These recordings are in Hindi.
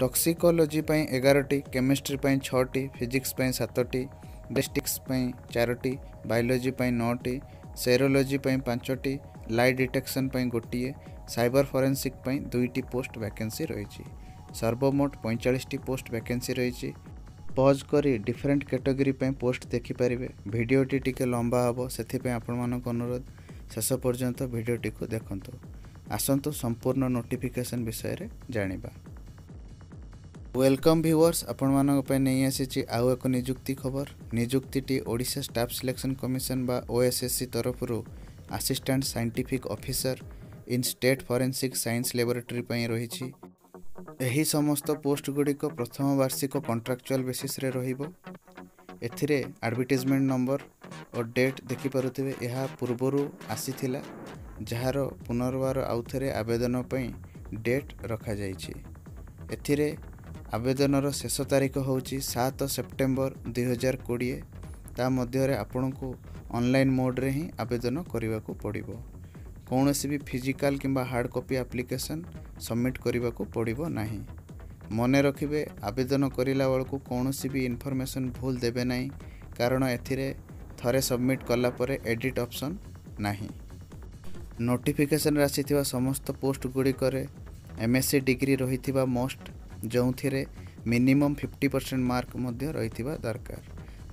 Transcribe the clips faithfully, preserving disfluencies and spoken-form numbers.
टॉक्सिकोलॉजी एगारोटी, केमिस्ट्री छोटी, फिजिक्स सातटी, बैलिस्टिक्स चारोटी, बायोलॉजी नौटी, सेरोलॉजी पांचटी, लाई डिटेक्शन गोटे, साइबर फोरेंसिक दुईटी पोस्ट वैकेंसी रही। सर्वमोट पैंतालीस टी पोस्ट वैकेंसी रही। पॉज करी डिफरेंट कैटेगरी पोस्ट देखिपारे। भिडियोटी टिके लंबा हे से आपण अनुरोध शेष पर्यंत भिडियोटी को देखंतु। आसंतु संपूर्ण नोटिफिकेशन विषय रे जानिबा। वेलकम व्यूअर्स, आपण मानन पे नै आसी आउ एक नियुक्ति खबर। नियुक्ति ओडिशा स्टाफ सिलेक्शन कमिशन बा ओएसएससी तरफ रु assistant scientific officer in state forensic science laboratory पई रहिछि। एही समस्त पोस्ट गुड़िक प्रथम वार्षिक कॉन्ट्राक्चुअल बेसिस रे रहिबो। एथिरे एडवर्टाइजमेंट नंबर और डेट देखि पारुथिबे। यह पूर्वरु आसीथिला, जहार पुनर्वार आउथरे आवेदन पई डेट रखा जाइछि। एथिरे आवेदनर शेष तारीख होउछि सात सेप्टेम्बर दुई हजार बीस। ता मध्यरे आपनकु ऑनलाइन मोड रे ही आवेदन करिबाकु पड़िबो। कौनसी भी फिजिकल किंबा हार्ड कॉपी एप्लिकेशन सबमिट करने को पड़ो ना। मन रखिए आवेदन करा बेलू कौन भी इनफॉरमेशन भूल देवे ना, कारण ए थे सबमिट कलापर एडिट ऑप्शन ना। नोटिफिकेशन आसी समस्त पोस्ट गुड़िक एमएससी डिग्री रही मोस्ट, जो थी मिनिमम फिफ्टी परसेंट मार्क रही दरकार।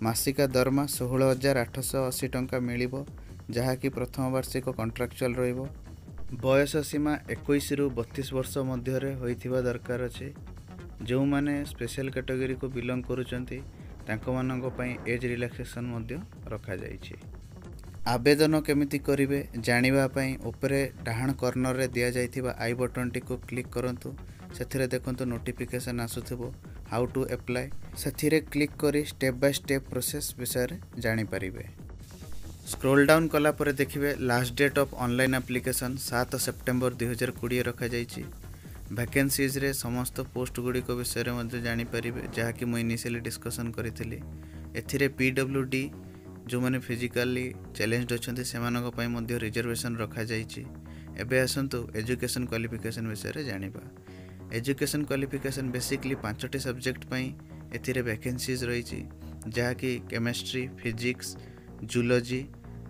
मासिका दरमा षोह हजार आठश अशी टंका मिल, जहाँकि प्रथम वार्षिक कंट्राक्चुअल रहिबो। बयस सीमा इक्कीस रु बत्तीस वर्ष मध्यरे होइथिबा दरकार अछि। जो माने स्पेशल कैटेगरी को बिलोंग करुचंती तांको मानंको पई एज रिलैक्सेशन मध्य रखा जाइछि। आवेदन केमिति करिवे जानिबा पई उपरे डाहाण कर्नर रे दिया जाइथिबा आई बटन टी को क्लिक करंतु। सेथिरे देखंतु नोटिफिकेशन आसुथिबो हाउ टू अप्लाई। सेथिरे क्लिक करी स्टेप बाय स्टेप प्रोसेस विषय रे जानि परिबे। स्क्रोल डाउन कला परे देखिबे last date of online application सात सेप्टेम्बर दुई हजार बीस रखा जाइछि। वैकेंसीज रे समस्त पोस्ट गुडी को विषय रे मध्ये जानि परिबे, जहा कि मु इनिशियली डिस्कशन करितली। एथिरे पीडब्ल्यूडी जो माने फिजिकली चैलेंज्ड अछन्ते सेमानक पय मध्ये रिजर्वेशन रखा जाइछि। एबे असंतु एजुकेशन क्वालिफिकेशन विषय रे जानिबा। एजुकेशन क्वालिफिकेशन बेसिकली पांचटी सब्जेक्ट पय एथिरे वैकेंसीज रहिछि, जहा कि केमिस्ट्री, फिजिक्स, जुलॉजी,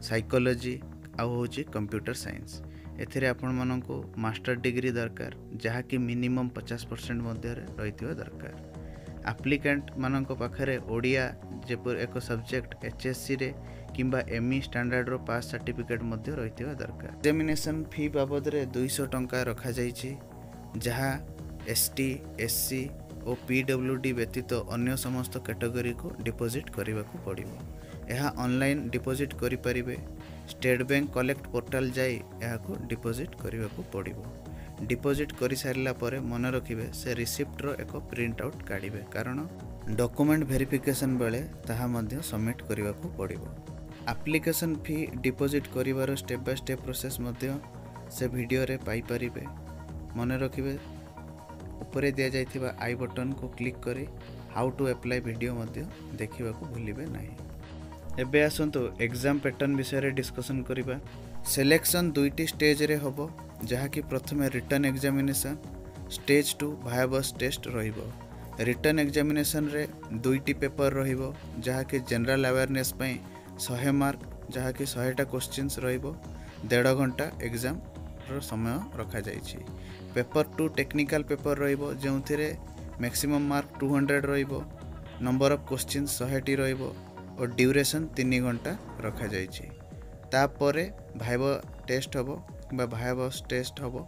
साइकोलॉजी आउ कंप्यूटर साइंस। एथिरे आपण माननकु मास्टर डिग्री दरकार, जहा कि मिनिमम पचास परसेंट मध्य रही दरकार। आप्लिकेंट माननकु पाखरे ओडिया जेपुर एको सब्जेक्ट एचएससी रे किंबा एमई स्टैंडर्ड रो पास सर्टिफिकेट मध्य रही दरकार। एग्जामिनेशन फी बाबद रे दुई सौ टंका रखा जाइछि, जहा एसटी, एससी और पीडब्ल्यूडी व्यतीत अन्य समस्त कैटेगरी को डिपोजिट करने पड़ो। यह ऑनलाइन डिपोजिट करें। स्टेट बैंक कलेक्ट पोर्टाल जाई यहाको डिपोजिट करने को पड़ो। डिपोजिट कर सारापर मन रखिए से रिसीप्टर एक प्रिंट आउट काढ़े, कारण डॉक्यूमेंट वेरिफिकेशन बेले ताहा मध्य सबमिट करने को पड़ो। एप्लिकेशन फी डिपोजिट कर स्टेप बाय स्टेप प्रोसेस मध्य से वीडियो रे पाई परिबे। मन रखिए ऊपर दि जाइथिबा आई बटन को क्लिक करी हाउ टू अप्लाई वीडियो मध्य देखिबा को भूलिबे नाही। एबे आसंतु एग्जाम पैटर्न विषय रे डिस्कशन करिबा। सिलेक्शन दुईटी स्टेज रे होबो, जहा कि प्रथम रिटर्न एग्जामिनेशन, स्टेज टू वायबस टेस्ट रहिबो। रिटर्न एग्जामिनेशन रे दुईटी पेपर रहिबो, जहा कि जनरल अवेयरनेस पई सौ मार्क, जहा कि सौ टा क्वेश्चंस रहिबो। डेढ़ घंटा एग्जाम रो समय रखा जाइछि। पेपर टू टेक्निकल पेपर रहिबो, जेउथिरे मैक्सिमम मार्क टू हंड्रेड रहिबो। नंबर ऑफ क्वेश्चंस सौ टी रहिबो और ड्यूरेशन तीन घंटा रखा जाइछि। तापर भाइबो टेस्ट होबो किबा भाइबस टेस्ट होबो,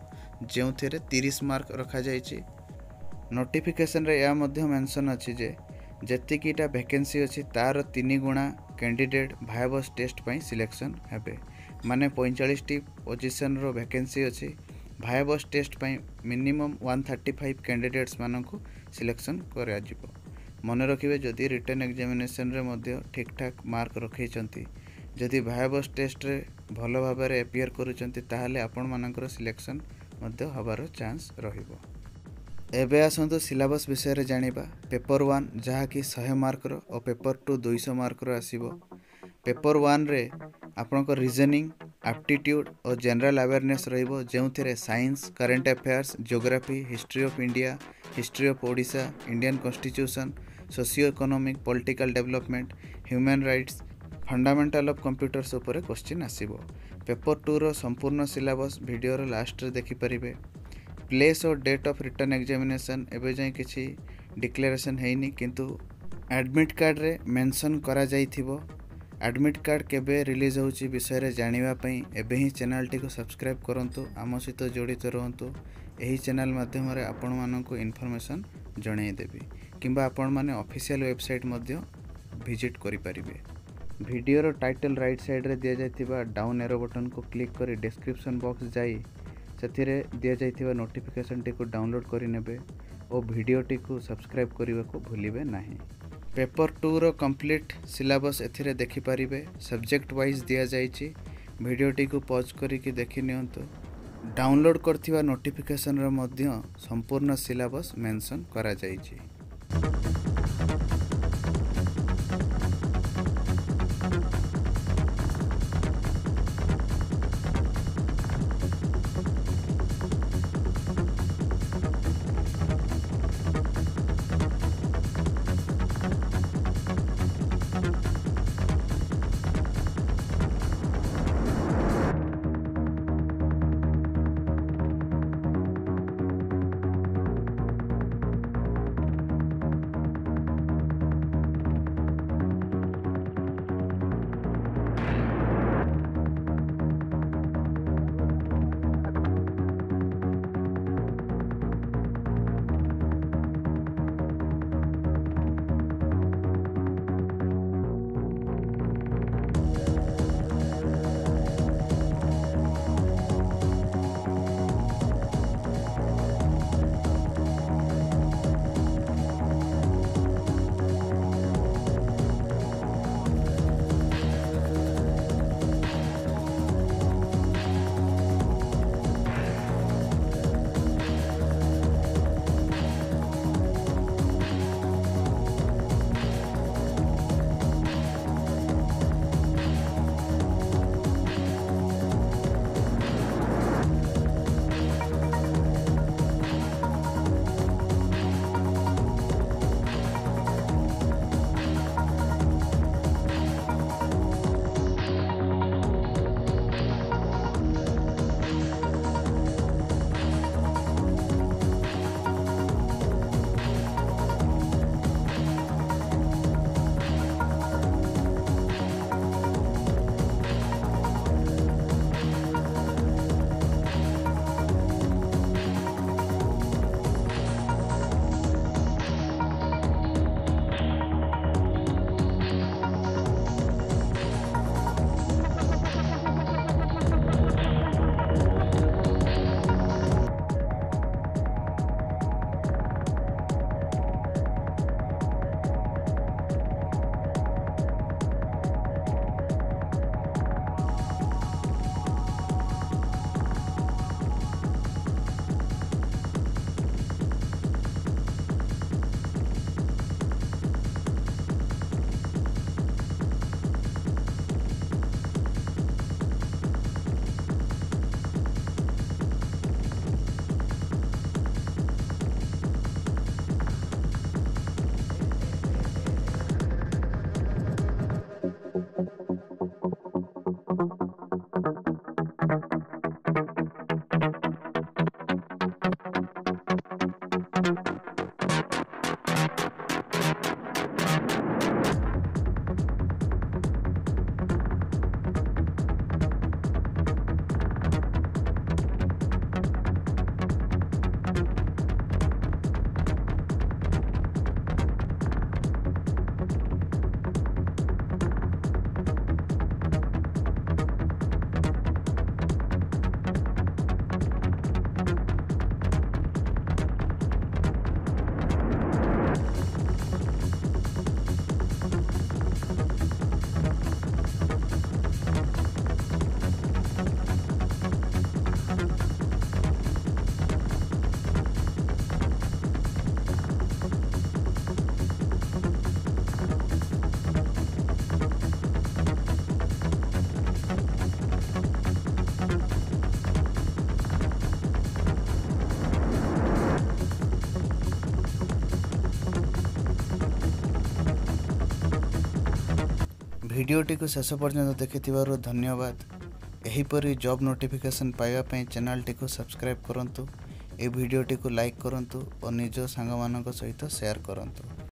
जेउथिरे तीस मार्क रखा जाइछि। नोटिफिकेशन रे या मध्ये मेंशन अछि जे जतिकिटा वैकेंसी अछि तार तीन गुणा कैंडिडेट भाइबस टेस्ट पई सिलेक्शन हेबे। माने पैंतालीस टी पोजीशन रो वैकेंसी अछि। भाइबस टेस्ट पई मिनिमम एक सौ पैंतीस कैंडिडेट्स माननकु सिलेक्शन करा जिवो। मन रखिए जदि रिटर्न एग्जामिनेशन रे मध्य ठीक ठाक मार्क रखे जदि वायबस टेस्ट रे भल भाव एपियर करुँच ताहले आपण मानकर सिलेक्शन मध्य हबार चांस रहिबो। एबे आसंतु सिलेबस विषय रे जानिबा। पेपर वन जहा कि सौ मार्क रो और पेपर टू दुई सौ मार्क रो आसीबो। पेपर वन रे आपनकर रीजनिंग, आप्टिट्यूड और जनरल अवेयरनेस रहिबो जेउथिरे science current affairs geography history of India history of Odisha Indian constitution socio economic political development human rights fundamental of computers ऊपर क्वेश्चन आसीबो। पेपर टू रो संपूर्ण सिलेबस वीडियो रो लास्ट रे देखि परिबे। प्लेस और डेट ऑफ रिटर्न एग्जामिनेशन एबे जाय किछि डिक्लेरेशन हेइनी किंतु एडमिट कार्ड रे मेंशन करा जायथिबो। एडमिट कार्ड केबे रिलीज होउछि विषय रे जानिबा पई एबे ही चैनल टी को सब्सक्राइब करंतु, आम सहित जोड़ित रहंतु। एही चैनल माध्यम रे आपण माननकु इन्फॉर्मेशन जणाई देबी किबा आपण माने ऑफिशियल वेबसाइट मध्य विजिट करि परिबे। वीडियो रो टाइटल राइट साइड रे दिया जायथिबा डाउन एरो बटन को क्लिक करी डिस्क्रिप्शन बॉक्स जाई सेथिरे दिया जायथिबा नोटिफिकेशन टी को डाउनलोड करि नेबे और वीडियो टी को सब्सक्राइब करिबा को भूलिबे नाही। पेपर टू रो कंप्लीट सिलेबस एथिरे देखि परिबे। सब्जेक्ट वाइज दिया जायछि, वीडियो टी को पॉज करी के देखि नियंतु। डाउनलोड करथिबा नोटिफिकेशन रो मध्य संपूर्ण सिलेबस मेंशन करा जायछि। भिडियोटी को शेष पर्यंत देखिथिबारु धन्यवाद। एहिपरि जॉब नोटिफिकेशन पाइबा पई चैनल टी को सब्सक्राइब करंतु, ए भिडियोटी को लाइक करंतु और निज सांगमानन सहित शेयर करंतु।